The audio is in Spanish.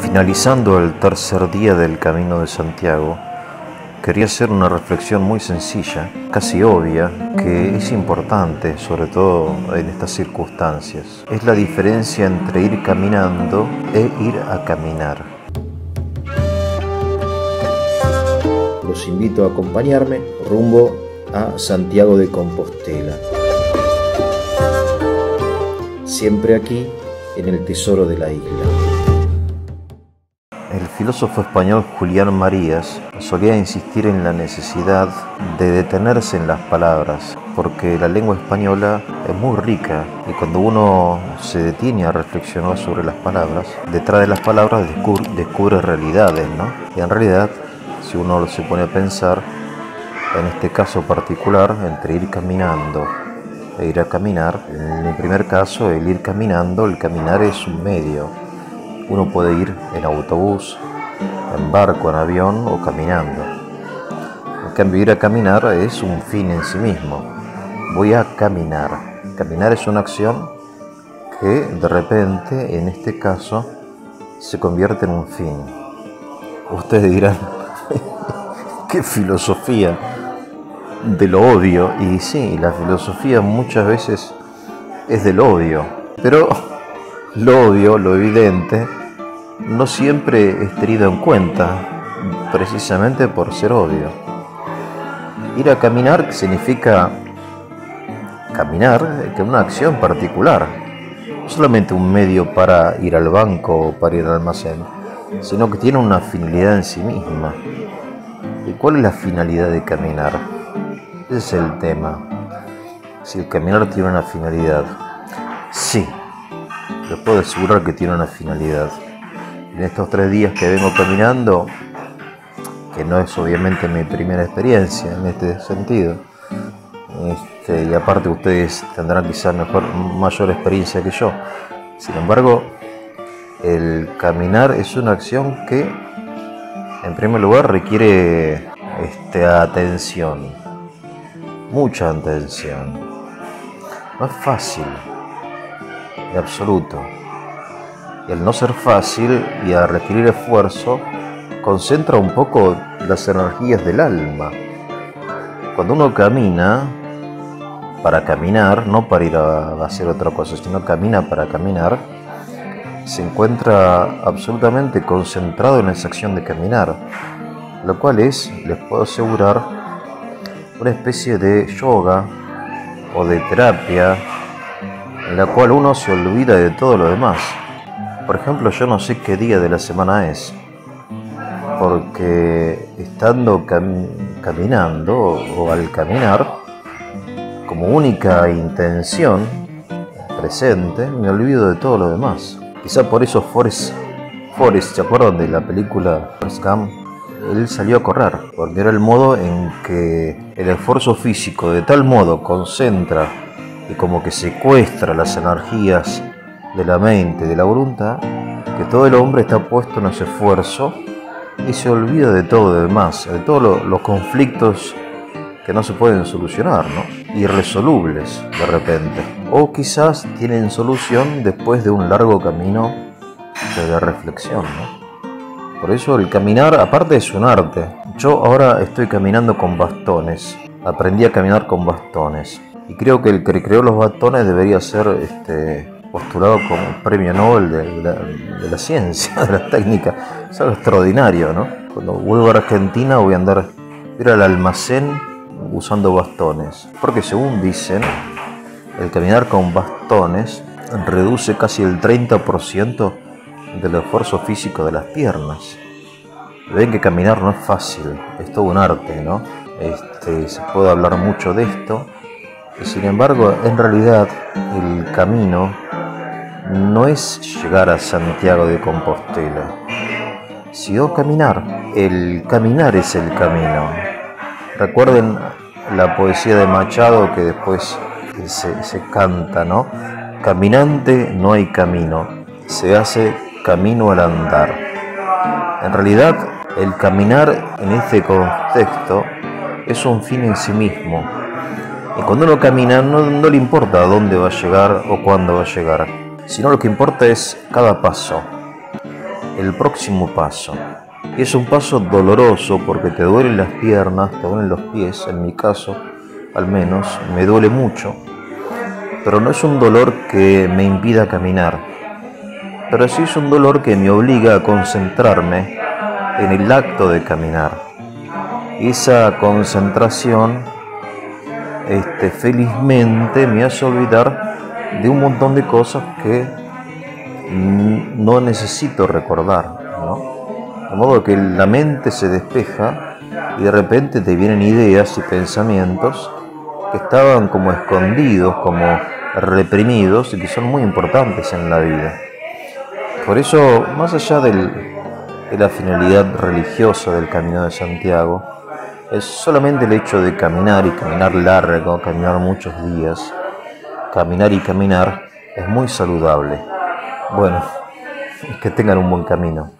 Finalizando el tercer día del Camino de Santiago, quería hacer una reflexión muy sencilla, casi obvia, que es importante, sobre todo en estas circunstancias. Es la diferencia entre ir caminando e ir a caminar. Los invito a acompañarme rumbo a Santiago de Compostela. Siempre aquí, en El Tesoro de la Isla. El filósofo español Julián Marías solía insistir en la necesidad de detenerse en las palabras, porque la lengua española es muy rica y cuando uno se detiene a reflexionar sobre las palabras, detrás de las palabras descubre realidades, ¿no? Y en realidad, si uno se pone a pensar, en este caso particular, entre ir caminando e ir a caminar, en el primer caso, el ir caminando, el caminar es un medio. Uno puede ir en autobús, en barco, en avión o caminando. En cambio, ir a caminar es un fin en sí mismo. Voy a caminar. Caminar es una acción que de repente, en este caso, se convierte en un fin. Ustedes dirán, ¿qué filosofía del odio? Y sí, la filosofía muchas veces es del odio, pero lo obvio, lo evidente, no siempre es tenido en cuenta, precisamente por ser obvio. Ir a caminar significa caminar, que es una acción particular, no solamente un medio para ir al banco o para ir al almacén, sino que tiene una finalidad en sí misma. ¿Y cuál es la finalidad de caminar? Ese es el tema. Si el caminar tiene una finalidad, sí. Les puedo asegurar que tiene una finalidad. En estos 3 días que vengo caminando, que no es obviamente mi primera experiencia en este sentido, y aparte ustedes tendrán quizás mayor experiencia que yo, sin embargo, el caminar es una acción que, en primer lugar, requiere atención, mucha atención. No es fácil. En absoluto. Y al no ser fácil y al requerir esfuerzo, concentra un poco las energías del alma. Cuando uno camina para caminar, no para ir a hacer otra cosa, sino camina para caminar, se encuentra absolutamente concentrado en esa acción de caminar, lo cual es, les puedo asegurar, una especie de yoga o de terapia en la cual uno se olvida de todo lo demás. Por ejemplo, yo no sé qué día de la semana es, porque estando caminando o al caminar, como única intención presente, me olvido de todo lo demás. Quizá por eso Forrest, ¿se acuerdan de la película Forrest Gump? Él salió a correr, porque era el modo en que el esfuerzo físico de tal modo concentra y como que secuestra las energías de la mente, de la voluntad, que todo el hombre está puesto en ese esfuerzo y se olvida de todo lo demás, de todos los conflictos que no se pueden solucionar, ¿no? Irresolubles de repente. O quizás tienen solución después de un largo camino de la reflexión, ¿no? Por eso el caminar, aparte, es un arte. Yo ahora estoy caminando con bastones. Aprendí a caminar con bastones. Y creo que el que creó los bastones debería ser postulado como premio Nobel de la ciencia, de la técnica. Es algo extraordinario, ¿no? Cuando vuelvo a Argentina voy a ir al almacén usando bastones. Porque según dicen, el caminar con bastones reduce casi el 30% del esfuerzo físico de las piernas. Ven que caminar no es fácil, es todo un arte, ¿no? Se puede hablar mucho de esto. Sin embargo, en realidad, el camino no es llegar a Santiago de Compostela, sino caminar. El caminar es el camino. Recuerden la poesía de Machado que después se canta, ¿no? Caminante no hay camino, se hace camino al andar. En realidad, el caminar en este contexto es un fin en sí mismo. Y cuando uno camina no le importa a dónde va a llegar o cuándo va a llegar, sino lo que importa es cada paso. el próximo paso. Y es un paso doloroso porque te duelen las piernas, te duelen los pies, en mi caso al menos, me duele mucho. Pero no es un dolor que me impida caminar, pero sí es un dolor que me obliga a concentrarme en el acto de caminar. Y esa concentración felizmente me hace olvidar de un montón de cosas que no necesito recordar, ¿no? De modo que la mente se despeja y de repente te vienen ideas y pensamientos que estaban como escondidos, como reprimidos y que son muy importantes en la vida. Por eso, más allá de la finalidad religiosa del Camino de Santiago, es solamente el hecho de caminar y caminar largo, caminar muchos días, caminar y caminar es muy saludable. Bueno, que tengan un buen camino.